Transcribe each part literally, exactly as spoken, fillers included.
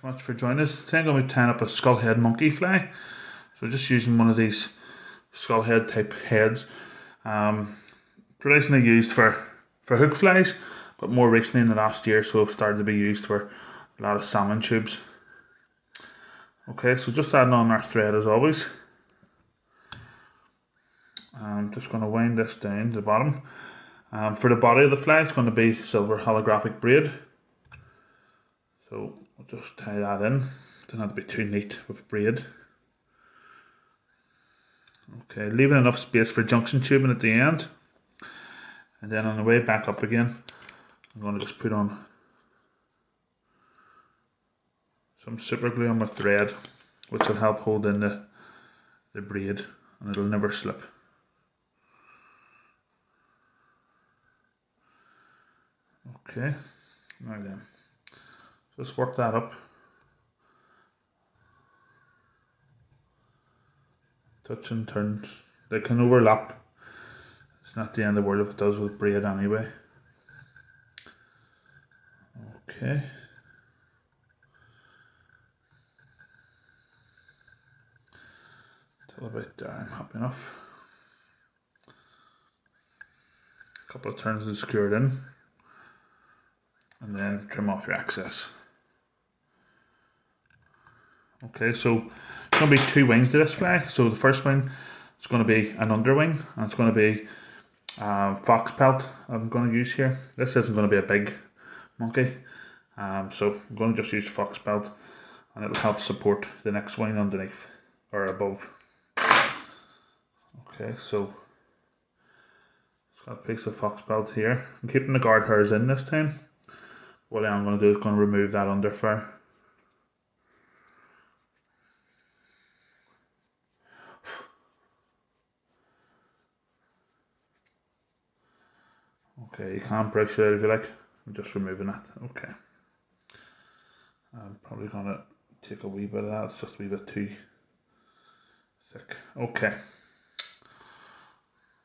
Thanks so much for joining us. Today I'm going to be tying up a skullhead monkey fly. So just using one of these skullhead type heads. Um, traditionally used for, for hook flies, but more recently in the last year so it's started to be used for a lot of salmon tubes. Okay, so just adding on our thread as always. I'm just going to wind this down to the bottom. Um, for the body of the fly it's going to be silver holographic braid. So we'll just tie that in. Doesn't have to be too neat with braid. Okay, leaving enough space for junction tubing at the end. And then on the way back up again, I'm going to just put on some super glue on my thread, which will help hold in the, the braid and it'll never slip. Okay, now then. Just work that up touch and turns. They can overlap, it's not the end of the world if it does with braid anyway. Okay, till about there I'm happy enough. A couple of turns and secure it in and then trim off your excess. Okay, so it's going to be two wings to this fly. So the first wing is going to be an underwing, and it's going to be um, fox pelt I'm going to use here. This isn't going to be a big monkey, um, so I'm going to just use fox pelt, and it'll help support the next wing underneath or above. Okay, so it's got a piece of fox pelt here. I'm keeping the guard hairs in this time. What I'm going to do is going to remove that under fur. Okay, you can pressure it if you like. I'm just removing that. Okay. I'm probably going to take a wee bit of that. It's just a wee bit too thick. Okay.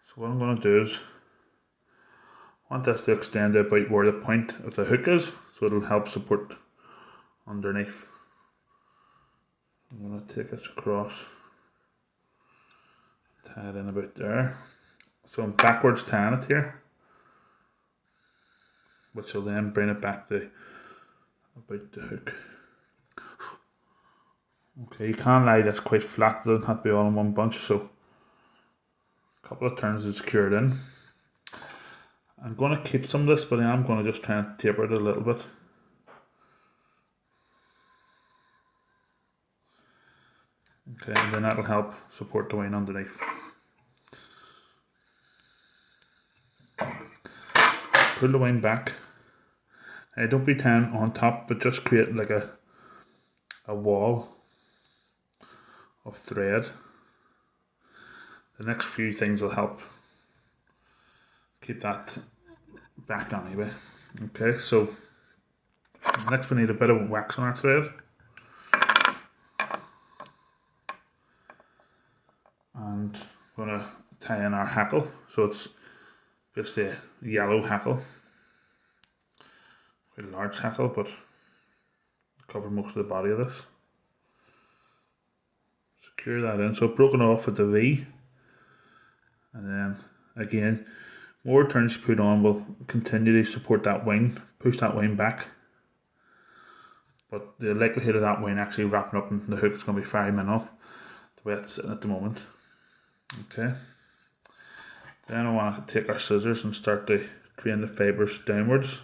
So what I'm going to do is I want this to extend about where the point of the hook is, so it'll help support underneath. I'm going to take this across, tie it in about there. So I'm backwards tying it here, which will then bring it back to about the hook. Okay, you can lay this quite flat, it doesn't have to be all in one bunch, so a couple of turns is secured in. I'm going to keep some of this, but I am going to just try and taper it a little bit. Okay, and then that'll help support the wing underneath. Pull the wing back. Now don't be tying on top, but just create like a, a wall of thread. The next few things will help keep that back anyway. Okay, so next we need a bit of wax on our thread and I'm going to tie in our hackle, so it's just a yellow hackle, quite a large hackle, but cover most of the body of this. Secure that in, so broken off at the V, and then again more turns put on will continue to support that wing, push that wing back. But the likelihood of that wing actually wrapping up in the hook is going to be very minimal, the way it's sitting at the moment. Okay. Then I want to take our scissors and start to train the fibres downwards.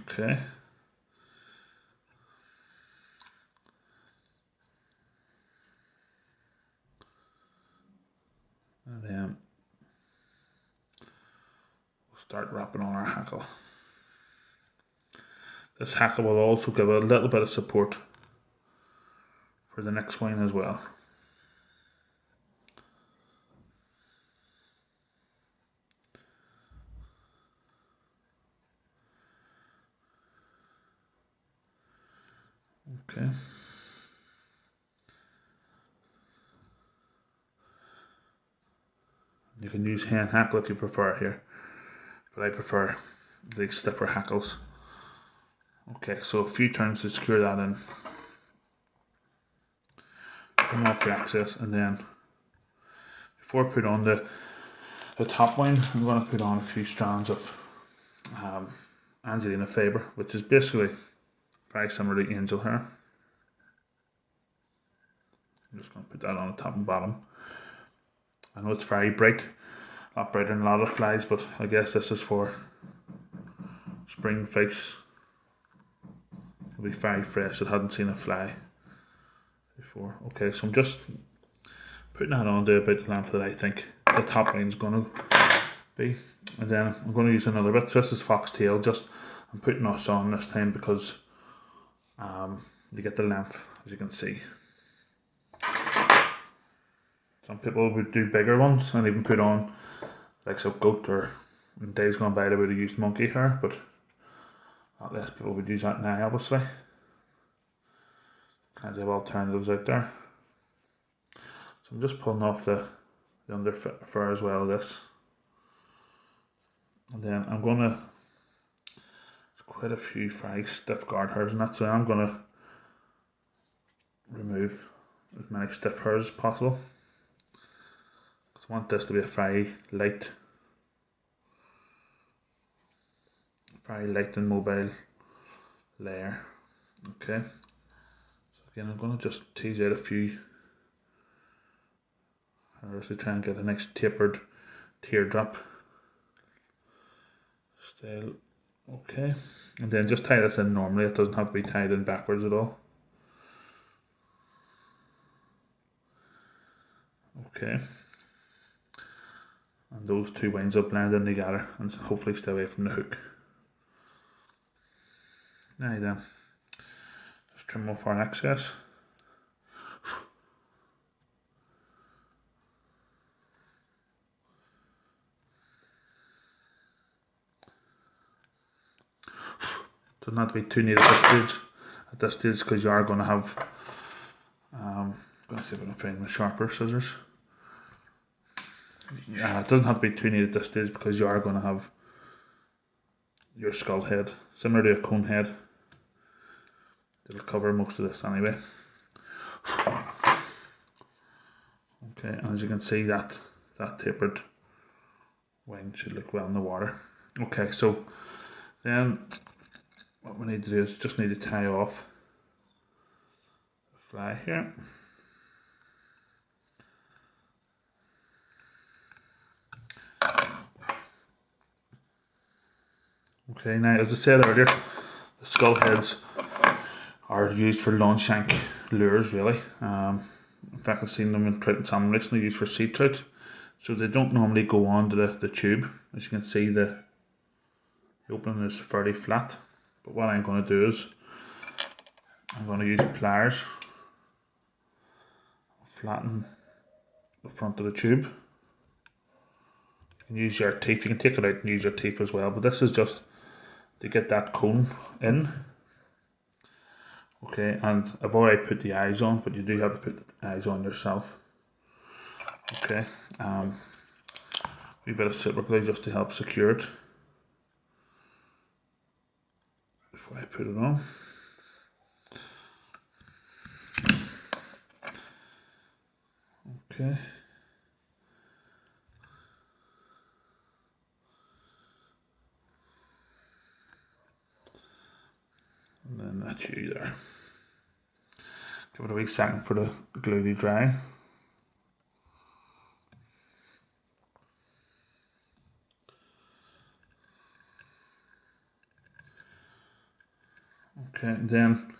Okay. And then we'll start wrapping on our hackle. This hackle will also give a little bit of support for the next wing as well. Okay. You can use hand hackle if you prefer here, but I prefer the stiffer hackles. Okay, so a few turns to secure that in. Turn off the access, and then before I put on the the top wing, I'm going to put on a few strands of um, Angelina Faber, which is basically very similar to angel hair. I'm just going to put that on the top and bottom. I know it's very bright, a lot brighter than a lot of flies, but I guess this is for spring figs. It'll be very fresh, it hadn't seen a fly before. Okay, so I'm just putting that on to about the length that I think the top line's going to be. And then I'm going to use another bit. So this is foxtail, just I'm putting us on this time because um, you get the length, as you can see. Some people would do bigger ones and even put on like so goat, or in days gone by they would have used monkey hair, but not less people would use that now, obviously. Kinds of alternatives out there. So I'm just pulling off the, the under fur as well, this. And then I'm gonna, there's quite a few very stiff guard hairs in that, so I'm gonna remove as many stiff hairs as possible. I want this to be a very light, very light and mobile layer. Okay, so again I'm going to just tease out a few hairs to try and get a nice tapered teardrop style. Okay, and then just tie this in normally, it doesn't have to be tied in backwards at all. Okay. And those two wings will blend in together and hopefully stay away from the hook. Now then, just trim off our excess. Doesn't have to be too neat at this stage, at this stage, because you are going to have. Um, I'm going to see if I can find my sharper scissors. Yeah, it doesn't have to be too neat at this stage because you are going to have your skull head, similar to a cone head. It'll cover most of this anyway. Okay, and as you can see, that that tapered wing should look well in the water. Okay, so then what we need to do is just need to tie off the fly here. Okay, now as I said earlier, the skull heads are used for long shank lures really. Um, in fact I've seen them in trout and salmon recently used for sea trout. So they don't normally go onto the, the tube. As you can see, the, the opening is fairly flat. But what I'm going to do is, I'm going to use pliers. Flatten the front of the tube. You can use your teeth, you can take it out and use your teeth as well, but this is just to get that cone in. Okay, and I've already put the eyes on, but you do have to put the eyes on yourself. Okay, um, a bit of super glue just to help secure it before I put it on. Okay. And then that's you there. Give it a wee second for the glue to dry. Okay, then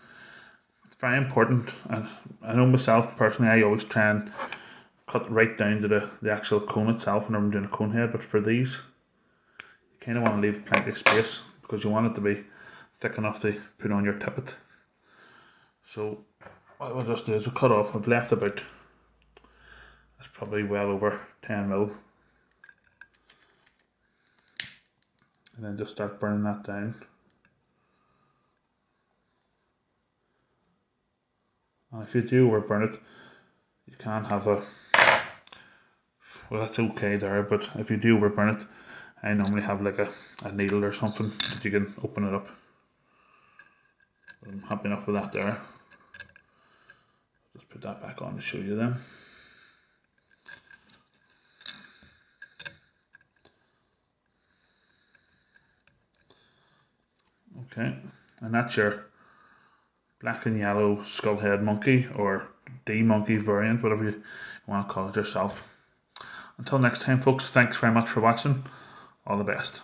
it's very important. I, I know myself personally, I always try and cut right down to the, the actual cone itself whenever I'm doing a cone head, but for these, you kind of want to leave plenty of space because you want it to be thick enough to put on your tippet. So what we'll just do is we'll cut off, I've left about, that's probably well over ten mil. And then just start burning that down. And if you do overburn it, you can have a, well that's okay there, but if you do overburn it, I normally have like a, a needle or something that you can open it up. I'm happy enough with that there. Just put that back on to show you then. Okay, and that's your black and yellow skullhead monkey or Dee monkey variant, whatever you want to call it yourself. Until next time, folks, thanks very much for watching. All the best.